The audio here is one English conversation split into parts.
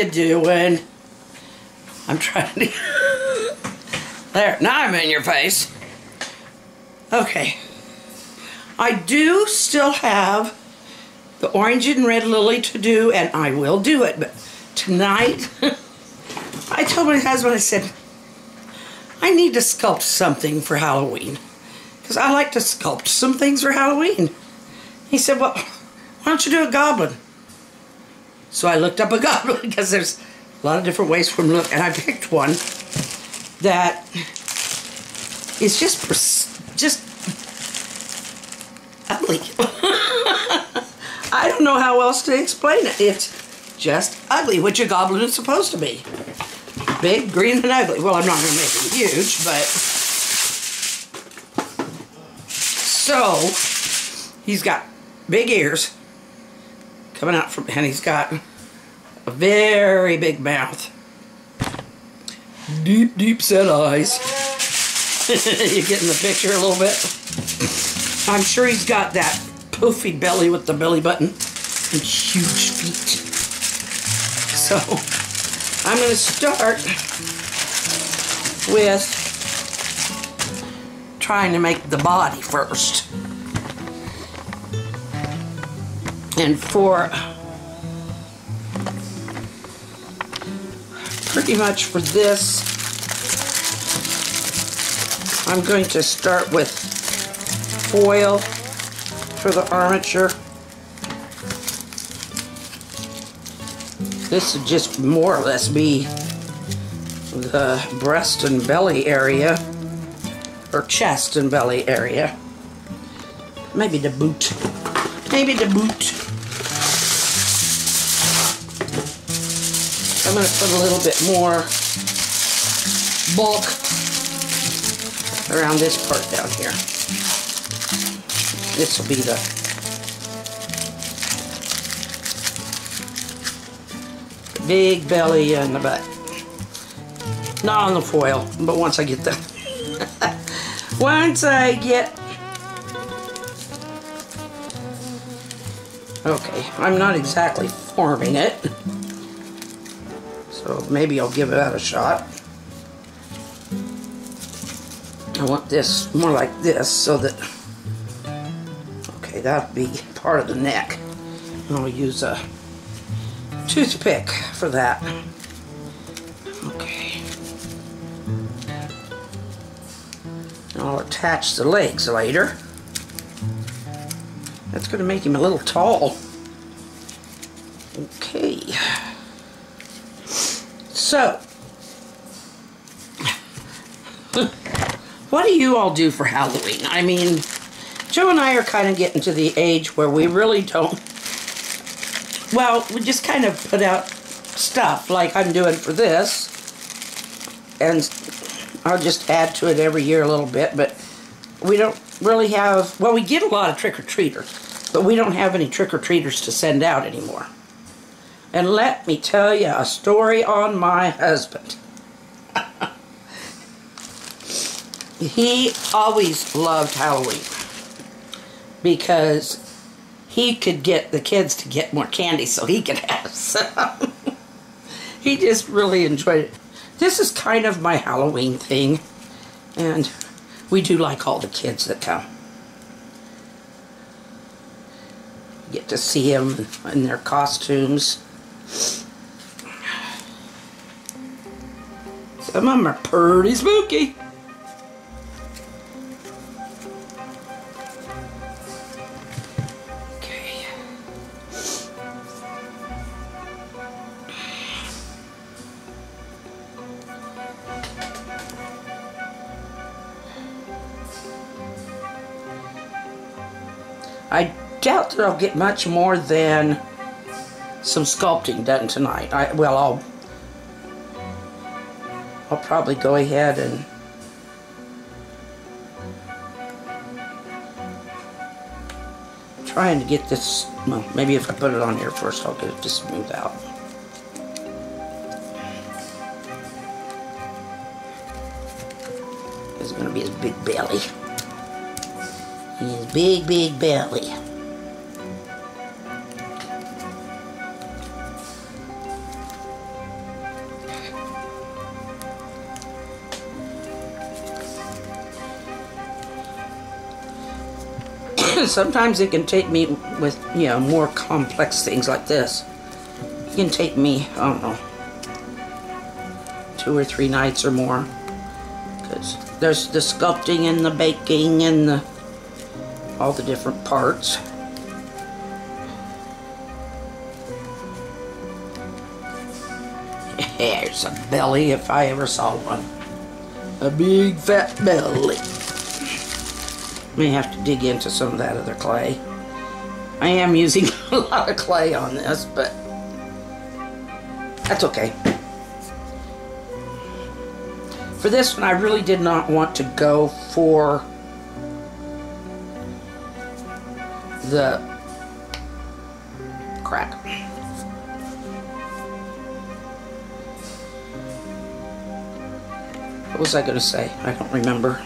you doing? I'm trying to... There, now I'm in your face. Okay. I do still have the orange and red lily to do, and I will do it, but tonight, I told my husband, I said, I need to sculpt something for Halloween, because I like to sculpt some things for Halloween. He said, well, why don't you do a goblin? So I looked up a goblin, because there's a lot of different ways for him to look, and I picked one that is just ugly. I don't know how else to explain it. It's just ugly, which a goblin is supposed to be. Big, green, and ugly. Well, I'm not going to make it huge, but... So, he's got big ears coming out from... And he's got a very big mouth. Deep, deep set eyes. You getting the picture a little bit? I'm sure he's got that poofy belly with the belly button and huge feet. So I'm going to start with trying to make the body first. And for pretty much for this, I'm going to start with foil for the armature. This would just more or less be the breast and belly area, or chest and belly area. Maybe the boot. Maybe the boot. I'm going to put a little bit more bulk around this part down here. This will be the big belly and the butt. Not on the foil, but once I get that. Once I get... Okay, I'm not exactly forming it. So maybe I'll give that a shot. I want this more like this so that... That'll be part of the neck. And I'll use a toothpick for that. Okay. And I'll attach the legs later. That's going to make him a little tall. Okay. So, what do you all do for Halloween? I mean, Joe and I are kind of getting to the age where we really don't, well, we just kind of put out stuff like I'm doing for this, and I'll just add to it every year a little bit, but we don't really have, well, we get a lot of trick-or-treaters, but we don't have any trick-or-treaters to send out anymore. And let me tell you a story on my husband. He always loved Halloween, because he could get the kids to get more candy so he could have some. He just really enjoyed it. This is kind of my Halloween thing, and we do like all the kids that come. You get to see them in their costumes. Some of them are pretty spooky. I doubt that I'll get much more than some sculpting done tonight. I'll probably go ahead and trying to get this, well, maybe if I put it on here first, I'll get it to smooth out. It's going to be his big belly. His big, big belly. Sometimes it can take me with, you know, more complex things like this. It can take me, I don't know, 2 or 3 nights or more. Because there's the sculpting and the baking and the, all the different parts. There's a belly if I ever saw one. A big fat belly. May have to dig into some of that other clay. I am using a lot of clay on this, but that's okay. For this one, I really did not want to go for the crack. What was I going to say? I don't remember.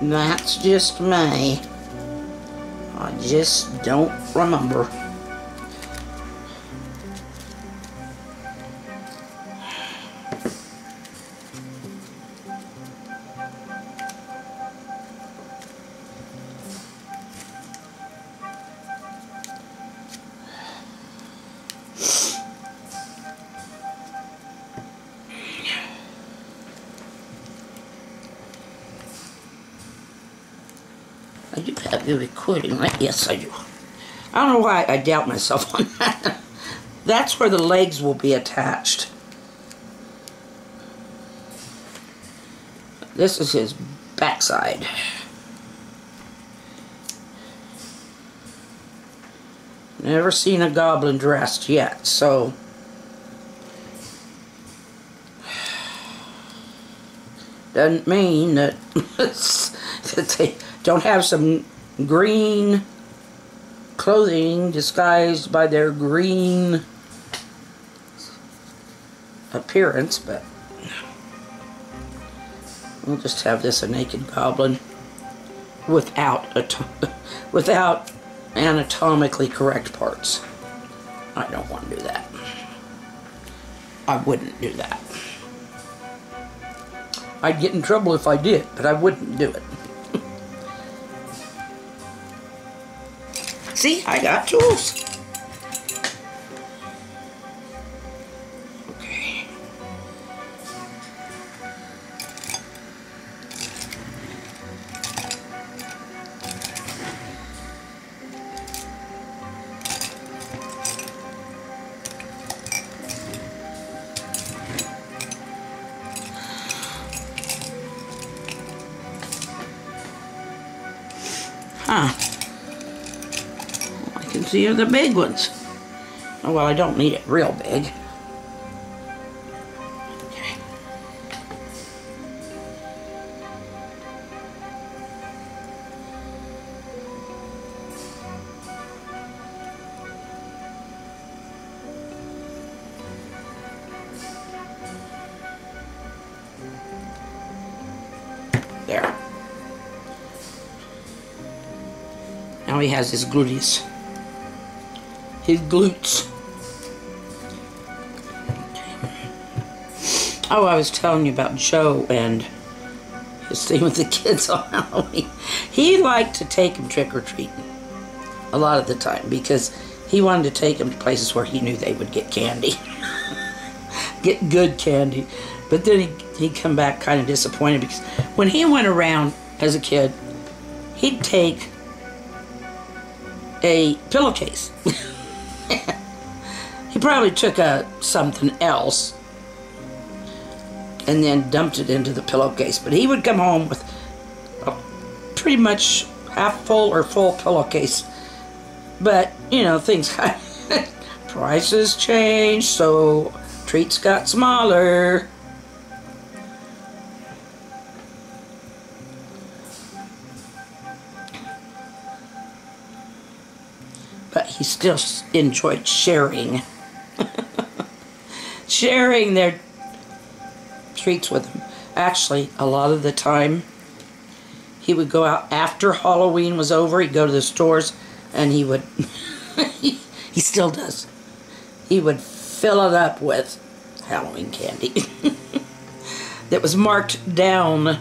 That's just me. I just don't remember. I do have the recording, right? Yes, I do. I don't know why I doubt myself on that. That's where the legs will be attached. This is his backside. Never seen a goblin dressed yet, so... doesn't mean that, that they... don't have some green clothing disguised by their green appearance, but we'll just have this a naked goblin without anatomically correct parts. I don't want to do that. I wouldn't do that. I'd get in trouble if I did, but I wouldn't do it. See, I got tools. Okay. Huh. See, are the big ones. Oh, well, I don't need it real big. Okay. There. Now he has his gluteus. His glutes. Oh, I was telling you about Joe and his thing with the kids on Halloween. He liked to take them trick-or-treating a lot of the time because he wanted to take them to places where he knew they would get candy. Get good candy. But then he'd come back kind of disappointed because when he went around as a kid, he'd take a pillowcase. He probably took something else and then dumped it into the pillowcase. But he would come home with a pretty much half full or full pillowcase. But, you know, things kind of... prices changed, so treats got smaller. But he still enjoyed sharing. Sharing their treats with him. Actually, a lot of the time, he would go out after Halloween was over. He'd go to the stores, and he would... he still does. He would fill it up with Halloween candy. That was marked down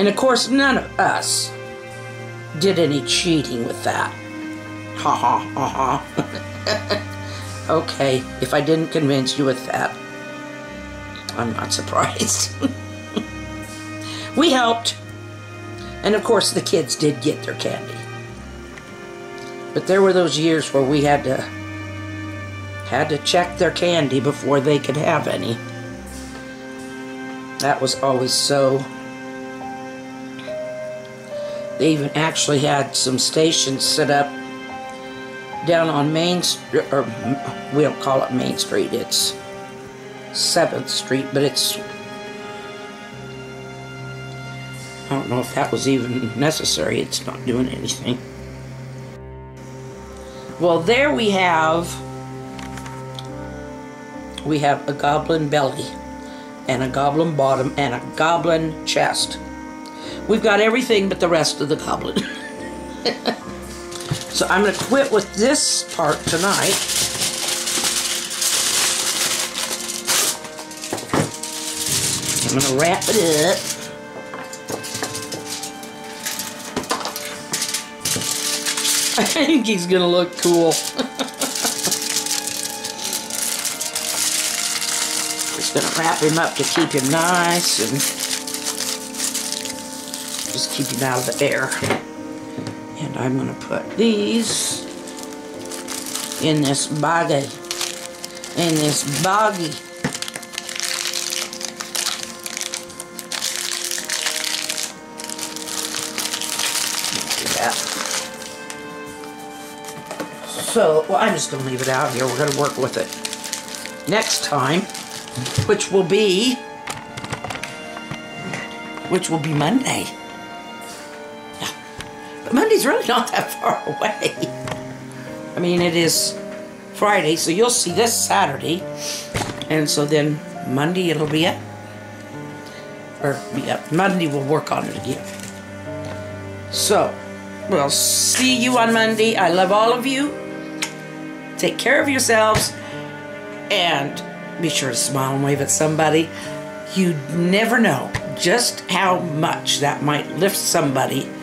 And of course, none of us did any cheating with that. Ha ha ha ha. Okay, if I didn't convince you with that, I'm not surprised. We helped. And of course, the kids did get their candy. But there were those years where we had to check their candy before they could have any. That was always so. They even actually had some stations set up down on Main Street, or we don't call it Main Street, it's 7th Street, but it's, I don't know if that was even necessary, it's not doing anything. Well, there we have a goblin belly, and a goblin bottom, and a goblin chest. We've got everything but the rest of the goblin. So I'm going to quit with this part tonight. I'm going to wrap it up. I think he's going to look cool. Just going to wrap him up to keep him nice and just keep him out of the air. And I'm going to put these in this baggie. In this baggie. So, well, I'm just going to leave it out here. We're going to work with it next time, which will be Monday. Yeah. But Monday's really not that far away. I mean, it is Friday, so you'll see this Saturday. And so then Monday it'll be up. Or, yeah, Monday we'll work on it again. So, we'll see you on Monday. I love all of you. Take care of yourselves and be sure to smile and wave at somebody. You never know just how much that might lift somebody